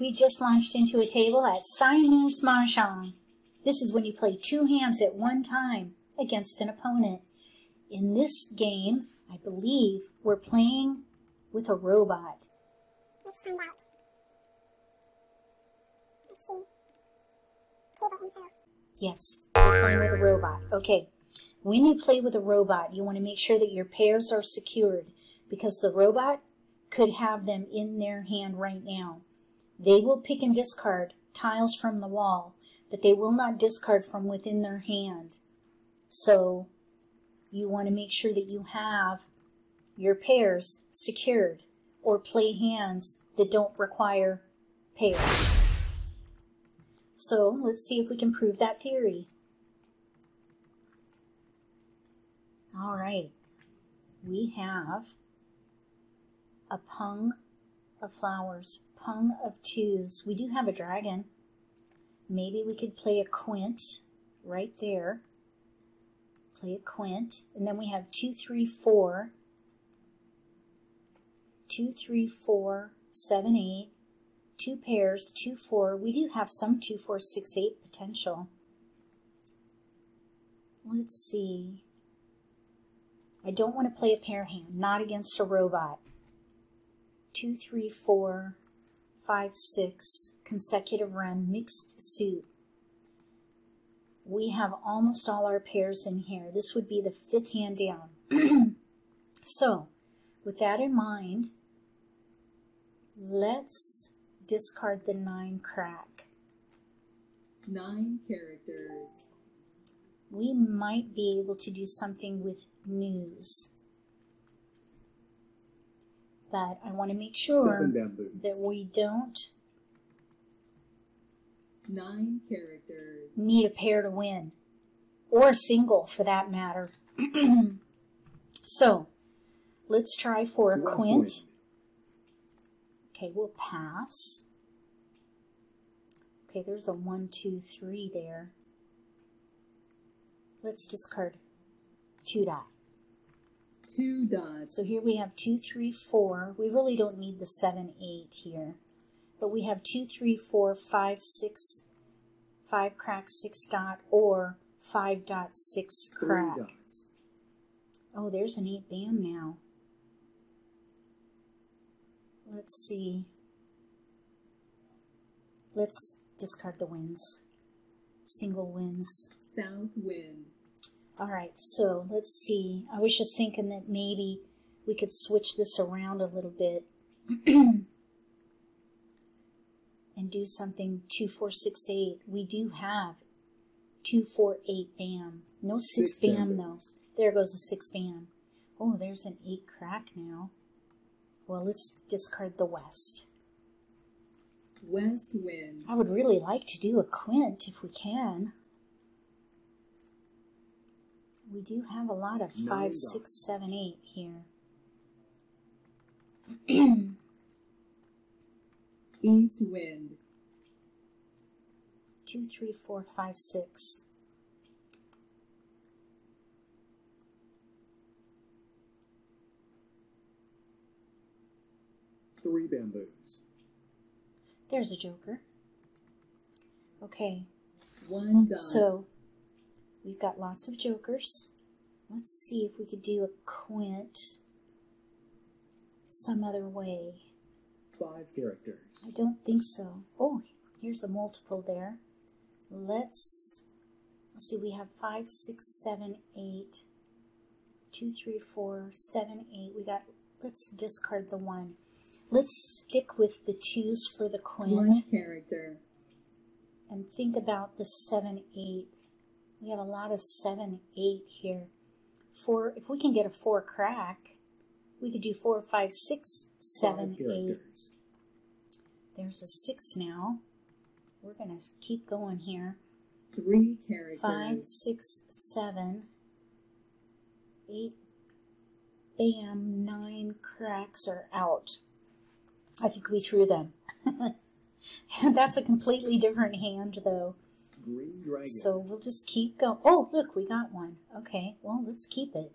We just launched into a table at Siamese Mahjong. This is when you play two hands at one time against an opponent. In this game, I believe we're playing with a robot. Let's find out. Let's see. Table info. Yes, we're playing with a robot. Okay. When you play with a robot, you want to make sure that your pairs are secured, because the robot could have them in their hand right now. They will pick and discard tiles from the wall, but they will not discard from within their hand. So you want to make sure that you have your pairs secured, or play hands that don't require pairs. So let's see if we can prove that theory. All right, we have a pung of flowers, pung of twos. We do have a dragon. Maybe we could play a quint right there. Play a quint, and then we have 2, 3, 4. 2, 3, 4, 7, 8. 2 pairs, 2, 4. We do have some 2, 4, 6, 8 potential. Let's see. I don't want to play a pair hand, not against a robot. 2, 3, 4, 5, 6, consecutive run, mixed suit. We have almost all our pairs in here. This would be the 5th hand down. So, with that in mind, let's discard the 9 crack. 9 characters. We might be able to do something with news, but I want to make sure that we don't 9 characters. Need a pair to win, or a single for that matter. So let's try for a quint. Okay, we'll pass. Okay, there's a 1, 2, 3 there. Let's discard 2 dot. 2 dot. So here we have 2, 3, 4. We really don't need the 7, 8 here. But we have 2, 3, 4, 5, 6, 5 crack, 6 dot, or 5 dot, 6 crack. 3 dots. Oh, there's an 8 bam now. Let's see. Let's discard the winds. Single winds. South wind. All right, so let's see. I was just thinking that maybe we could switch this around a little bit and do something 2, 4, 6, 8. We do have 2, 4, 8 bam. No 6 bam though. There goes a 6 bam. Oh, there's an 8 crack now. Well, let's discard the west. West wind. I would really like to do a quint if we can. We do have a lot of 5, 6, 7, 8 here. East wind. 2, 3, 4, 5, 6. Three bamboos. There's a joker. Okay. 1 dot. So we've got lots of jokers. Let's see if we could do a quint some other way. 5 characters. I don't think so. Oh, here's a multiple there. Let's see, we have 5, 6, 7, 8. 2, 3, 4, 7, 8. We got, let's discard the 1. Let's stick with the 2s for the quint. 1 character. And think about the 7, 8. We have a lot of 7, 8 here. 4, if we can get a 4 crack, we could do 4, 5, 6, 7, 8. There's a 6 now. We're gonna keep going here. 3 characters. 5, 6, 7, 8. Bam, 9 cracks are out. I think we threw them. That's a completely different hand though. Green dragon. So we'll just keep going. Oh, look, we got 1. Okay, well, let's keep it.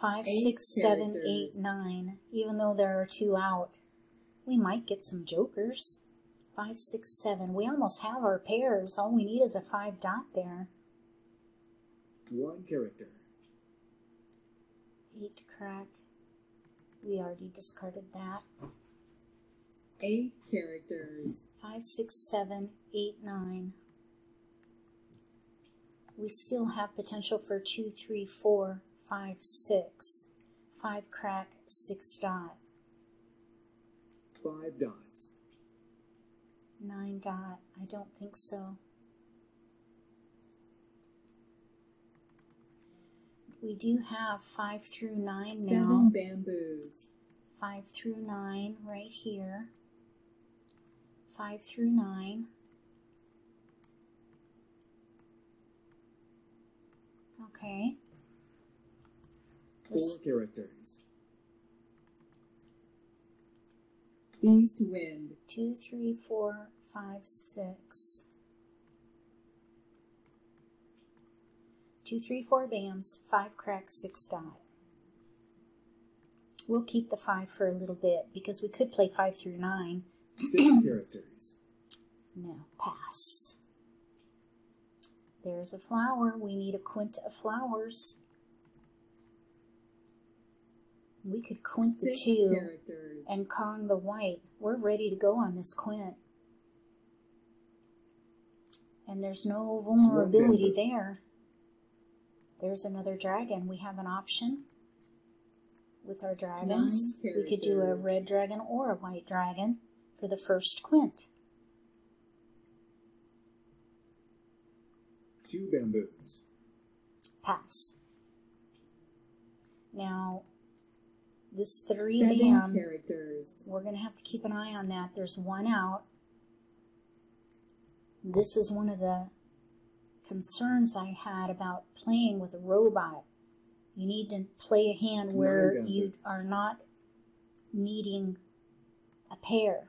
5, 8 6, characters. 7, 8, 9. Even though there are 2 out, We might get some jokers. 5, 6, 7. We almost have our pairs. All we need is a 5 dot there. 1 character. 8 crack. We already discarded that. 8 characters. 5, 6, 7, 8, 9. We still have potential for 2, 3, 4, 5, 6. 5 crack, 6 dot. 5 dots. 9 dot. I don't think so. We do have 5 through 9 now. 7 bamboos. 5 through 9 right here. 5 through 9. Okay. 4 characters. East wind. 2, 3, 4, 5, 6. 2, 3, 4 bams, 5 cracks, 6 dot. We'll keep the 5 for a little bit because we could play 5 through 9. 6 characters. No, pass. There's a flower. We need a quint of flowers. We could quint the 2 and Kong the white. We're ready to go on this quint. And there's no vulnerability there. There's another dragon. We have an option with our dragons. We could do a red dragon or a white dragon for the first quint. 2 bamboos. Pass. Now, this 3 bam, we're going to have to keep an eye on that. There's 1 out. This is one of the concerns I had about playing with a robot. You need to play a hand where you are not needing a pair.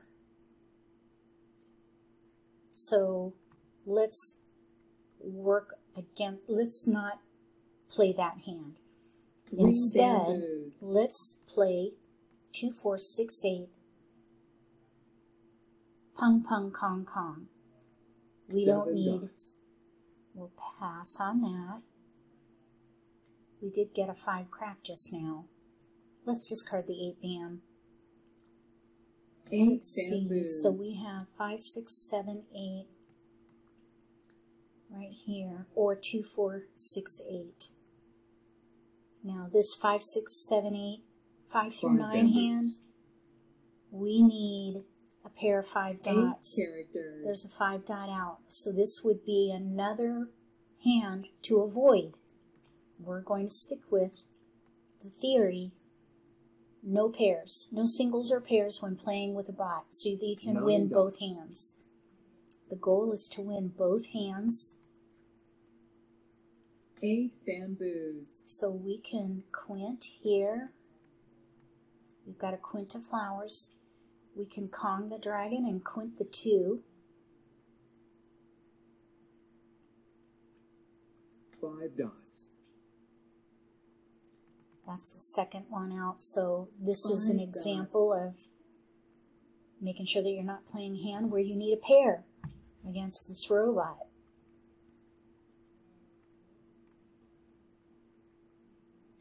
So let's work against, let's not play that hand. Instead, let's play 2, 4, 6, 8. Pong, pong, kong, kong. We don't need. We'll pass on that. We did get a 5 crack just now. Let's discard the 8 bam. Let's see. So we have 5, 6, 7, 8 right here, or 2, 4, 6, 8. Now this 5, 6, 7, 8, 5 through 9 hand, we need a pair of 5 dots. There's a 5 dot out. So this would be another hand to avoid. We're going to stick with the theory, no pairs, no singles or pairs when playing with a bot, so that you can win both hands. The goal is to win both hands. 8 bamboos. So we can quint here. We've got a quint of flowers. We can Kong the dragon and quint the 2. 5 dots. That's the second 1 out. So this is an example of making sure that you're not playing a hand where you need a pair against this robot.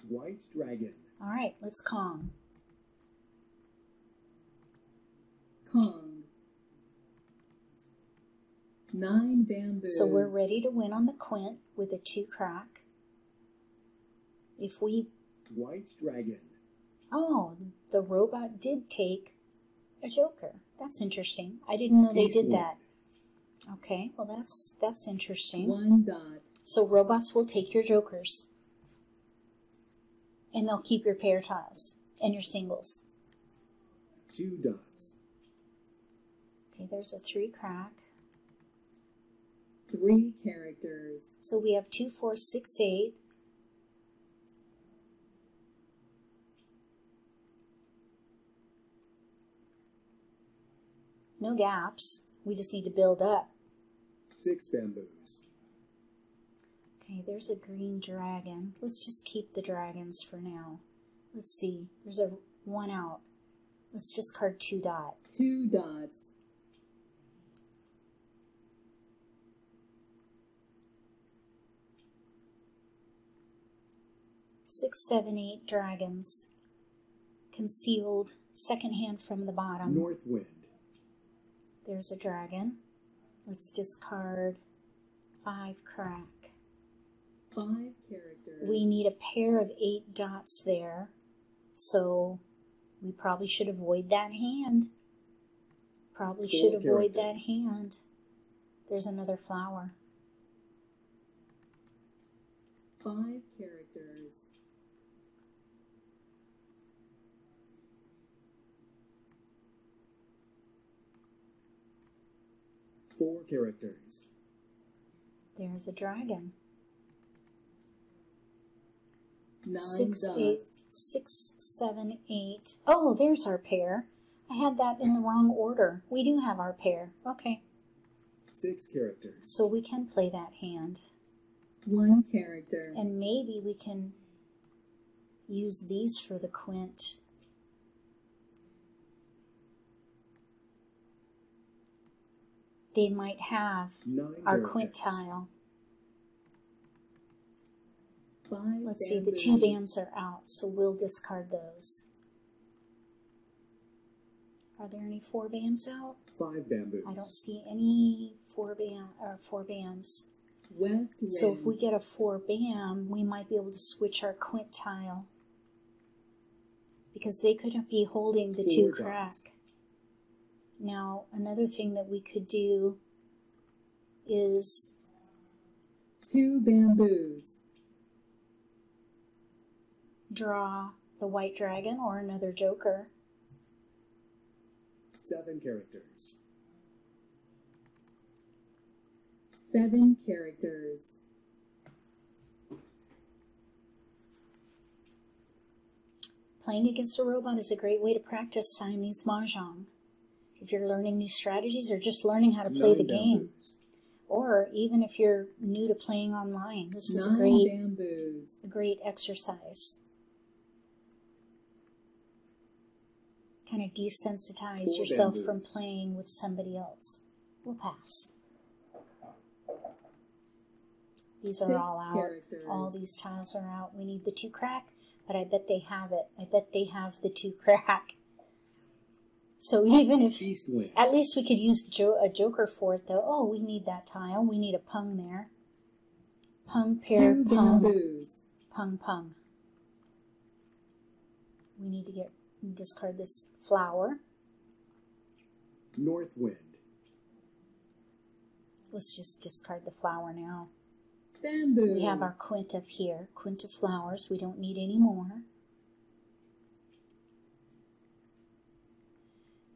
1 dragon. All right, let's Kong. Kong. 9 bamboos. So we're ready to win on the quint with a 2 crack. If we... 1 dragon. Oh, the robot did take a joker. That's interesting. I didn't know they did that. Okay, well that's interesting. 1 dot. So robots will take your jokers. And they'll keep your pair tiles and your singles. 2 dots. Okay, there's a 3 crack. 3 characters. So we have 2, 4, 6, 8. 2 gaps. We just need to build up. 6 bamboos. Okay, there's a green dragon. Let's just keep the dragons for now. Let's see. There's a 1 out. Let's just card two dots. Two dots. Six, seven, eight dragons. Concealed. Second hand from the bottom. North wind. There's a dragon. Let's discard five crack. Five characters. We need a pair of eight dots there. So we probably should avoid that hand. Probably should avoid that hand. There's another flower. Five characters. Four characters. There's a dragon. Nine six, dots. 8, 6, 7, 8. Oh, there's our pair. I had that in the wrong order. We do have our pair. Okay. Six characters. So we can play that hand. One character. And maybe we can use these for the quint. They might have our quintile. Let's see, the two bams are out, so we'll discard those. Are there any four bams out? Five bamboos. I don't see any four bams. So if we get a four bam, we might be able to switch our quintile. Because they could be holding the two crack. Now, another thing that we could do is... two bamboos. Draw the white dragon or another joker. Seven characters. Seven characters. Playing against a robot is a great way to practice Siamese Mahjong. If you're learning new strategies or just learning how to play the game. Or even if you're new to playing online, this is a great exercise. Kind of desensitize yourself from playing with somebody else. We'll pass. These are all out. All these tiles are out. We need the two crack, but I bet they have it. I bet they have the two crack. So even if, at least we could use a joker for it though. Oh, we need that tile. We need a pung there. Pung, pair, pung. Pung, pung. We need to get... discard this flower. North wind. Let's just discard the flower now. Bamboo. We have our quint up here. Quint of flowers. We don't need any more.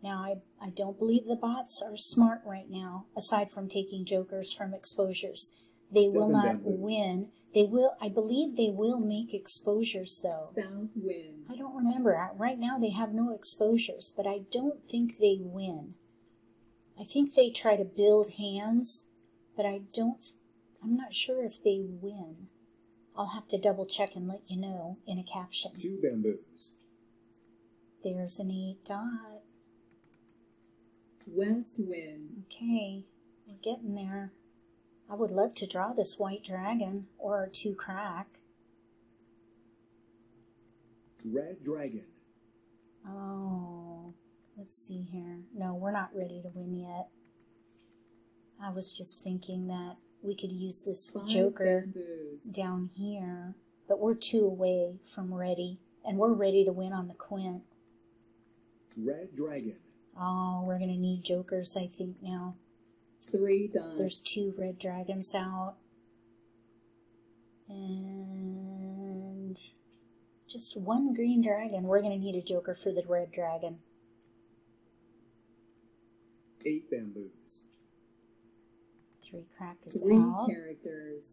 Now, I don't believe the bots are smart right now, aside from taking jokers from exposures. They will not win. They will. I believe they will make exposures, though. South wind. I don't remember. Right now, they have no exposures, but I don't think they win. I think they try to build hands, but I don't. I'm not sure if they win. I'll have to double check and let you know in a caption. Two bamboos. There's an 8 dot. West wind. Okay, we're getting there. I would love to draw this white dragon or two crack. Red dragon. Oh, let's see here. No, we're not ready to win yet. I was just thinking that we could use this joker down here, but we're two away from ready, and we're ready to win on the quint. Red dragon. Oh, we're going to need jokers, I think, now. 3 dots. There's two red dragons out. And just one green dragon. We're going to need a joker for the red dragon. 8 bamboos. 3 crack is out. 3 characters.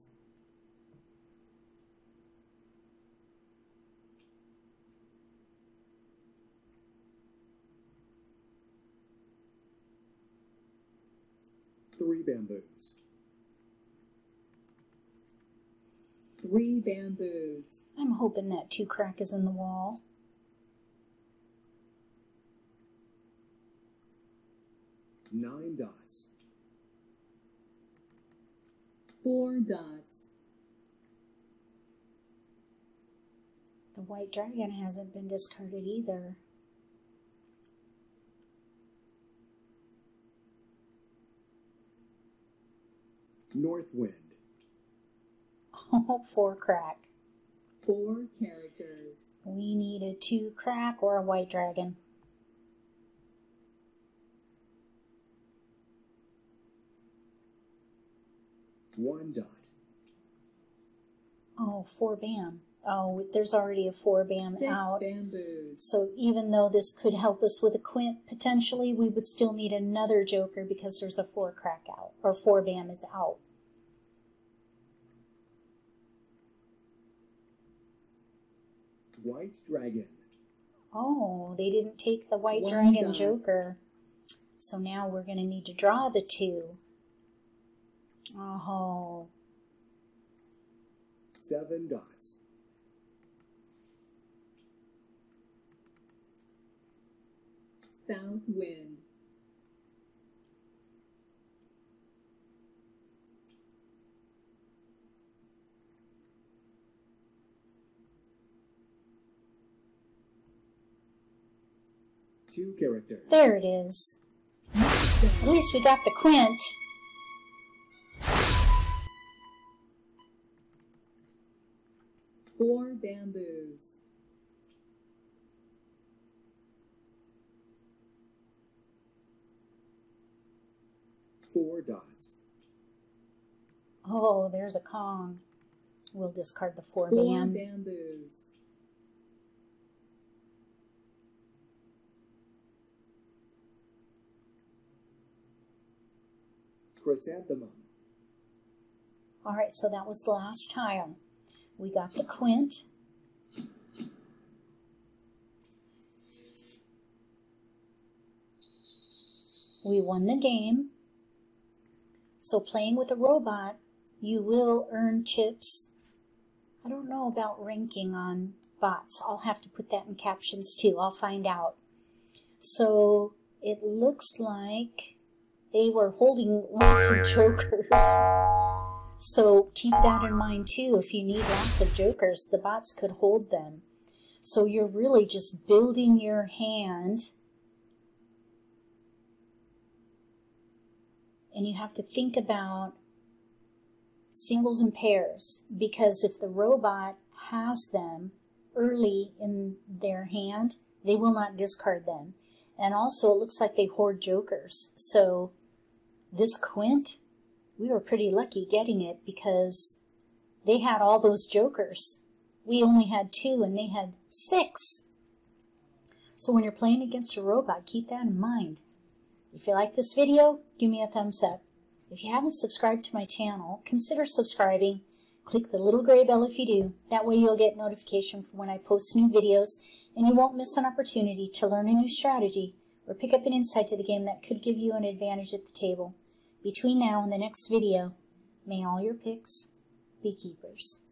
Bamboos. 3 bamboos. I'm hoping that 2 crack is in the wall. 9 dots. 4 dots. The white dragon hasn't been discarded either. North wind. Oh, 4 crack. 4 characters. We need a 2 crack or a white dragon. One dot. Oh, 4 bam. Oh, there's already a 4 bam 6 out. 6 bamboos. So even though this could help us with a quint, potentially, we would still need another joker because there's a 4 crack out, or 4 bam is out. 1 dragon. Oh, they didn't take the white dragon dot. Joker. So now we're going to need to draw the 2. Oh. 7 dots. 7 wind. 2 characters. There it is. At least we got the quint. Bamboos. 4 dots. Oh, there's a Kong. We'll discard the 4 bam. 4 bamboos. 7. All right, so that was the last tile. We got the quint. We won the game. So playing with a robot, you will earn chips. I don't know about ranking on bots. I'll have to put that in captions too. I'll find out. So it looks like they were holding lots of jokers. So keep that in mind too. If you need lots of jokers, the bots could hold them. So you're really just building your hand. And you have to think about singles and pairs, because if the robot has them early in their hand, they will not discard them. And also it looks like they hoard jokers. So this quint, we were pretty lucky getting it because they had all those jokers. We only had 2 and they had 6. So when you're playing against a robot, keep that in mind. If you like this video, give me a thumbs up. If you haven't subscribed to my channel, consider subscribing. Click the little gray bell if you do. That way you'll get notification for when I post new videos and you won't miss an opportunity to learn a new strategy or pick up an insight to the game that could give you an advantage at the table. Between now and the next video, may all your picks be keepers.